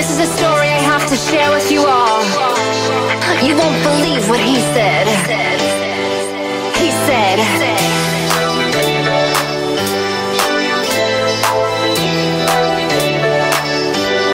This is a story I have to share with you all. You won't believe what he said. He said